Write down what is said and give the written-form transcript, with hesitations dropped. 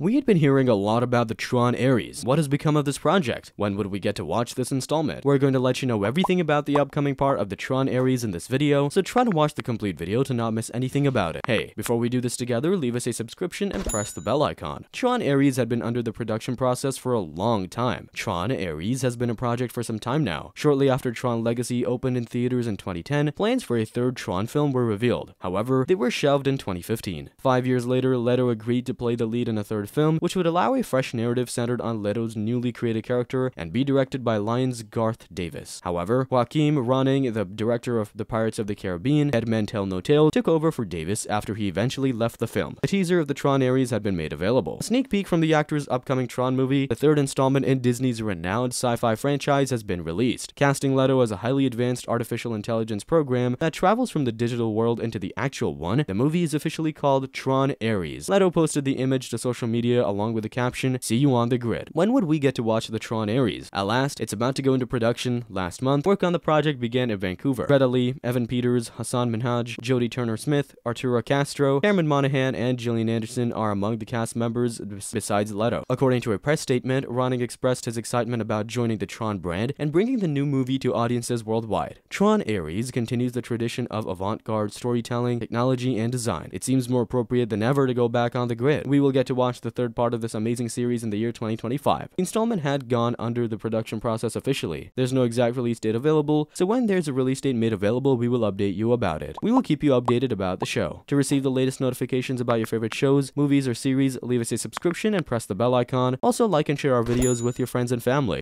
We had been hearing a lot about the Tron Ares. What has become of this project? When would we get to watch this installment? We're going to let you know everything about the upcoming part of the Tron Ares in this video, so try to watch the complete video to not miss anything about it. Hey, before we do this together, leave us a subscription and press the bell icon. Tron Ares had been under the production process for a long time. Tron Ares has been a project for some time now. Shortly after Tron Legacy opened in theaters in 2010, plans for a third Tron film were revealed. However, they were shelved in 2015. 5 years later, Leto agreed to play the lead in a third film, which would allow a fresh narrative centered on Leto's newly created character and be directed by Lion's Garth Davis. However, Joachim Ronning, the director of the Pirates of the Caribbean: Dead Men Tell No Tales, took over for Davis after he eventually left the film. A teaser of the Tron Ares had been made available. A sneak peek from the actor's upcoming Tron movie, the third installment in Disney's renowned sci-fi franchise, has been released, casting Leto as a highly advanced artificial intelligence program that travels from the digital world into the actual one. The movie is officially called Tron Ares. Leto posted the image to social media along with the caption, "See you on the grid." When would we get to watch the Tron Ares? At last, it's about to go into production. Last month, work on the project began in Vancouver. Fred Ali, Evan Peters, Hassan Minhaj, Jodie Turner-Smith, Arturo Castro, Cameron Monaghan, and Gillian Anderson are among the cast members besides Leto. According to a press statement, Ronning expressed his excitement about joining the Tron brand and bringing the new movie to audiences worldwide. Tron Ares continues the tradition of avant-garde storytelling, technology, and design. It seems more appropriate than ever to go back on the grid. We will get to watch the third part of this amazing series in the year 2025. The installment had gone under the production process officially. There's no exact release date available, so when there's a release date made available, we will update you about it. We will keep you updated about the show. To receive the latest notifications about your favorite shows, movies, or series, leave us a subscription and press the bell icon. Also, like and share our videos with your friends and family.